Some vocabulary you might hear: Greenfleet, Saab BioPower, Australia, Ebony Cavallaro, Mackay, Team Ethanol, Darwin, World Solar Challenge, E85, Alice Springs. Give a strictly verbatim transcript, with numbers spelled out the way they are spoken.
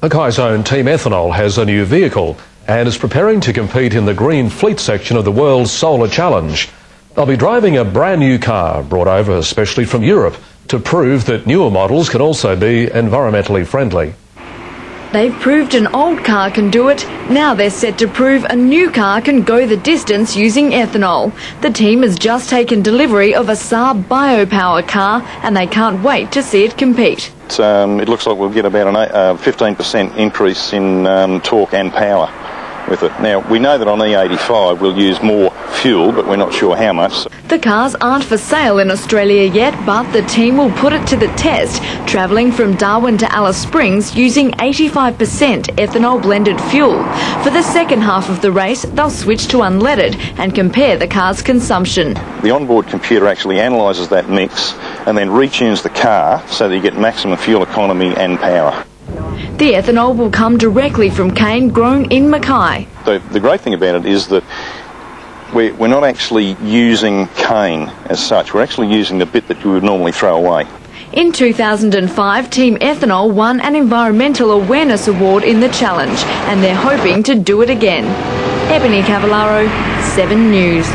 Mackay's own Team Ethanol has a new vehicle and is preparing to compete in the green fleet section of the World Solar Challenge. They'll be driving a brand new car brought over especially from Europe to prove that newer models can also be environmentally friendly. They've proved an old car can do it. Now they're set to prove a new car can go the distance using ethanol. The team has just taken delivery of a Saab BioPower car and they can't wait to see it compete. Um, it looks like we'll get about a fifteen percent increase in um, torque and power with it. Now, we know that on E eighty-five we'll use more fuel, but we're not sure how much. The cars aren't for sale in Australia yet, but the team will put it to the test, travelling from Darwin to Alice Springs using eighty-five percent ethanol-blended fuel. For the second half of the race, they'll switch to unleaded and compare the car's consumption. The onboard computer actually analyses that mix and then retunes the car so that you get maximum fuel economy and power. The ethanol will come directly from cane grown in Mackay. The, the great thing about it is that we're, we're not actually using cane as such, we're actually using the bit that you would normally throw away. In two thousand five, Team Ethanol won an Environmental Awareness Award in the challenge and they're hoping to do it again. Ebony Cavallaro, seven news.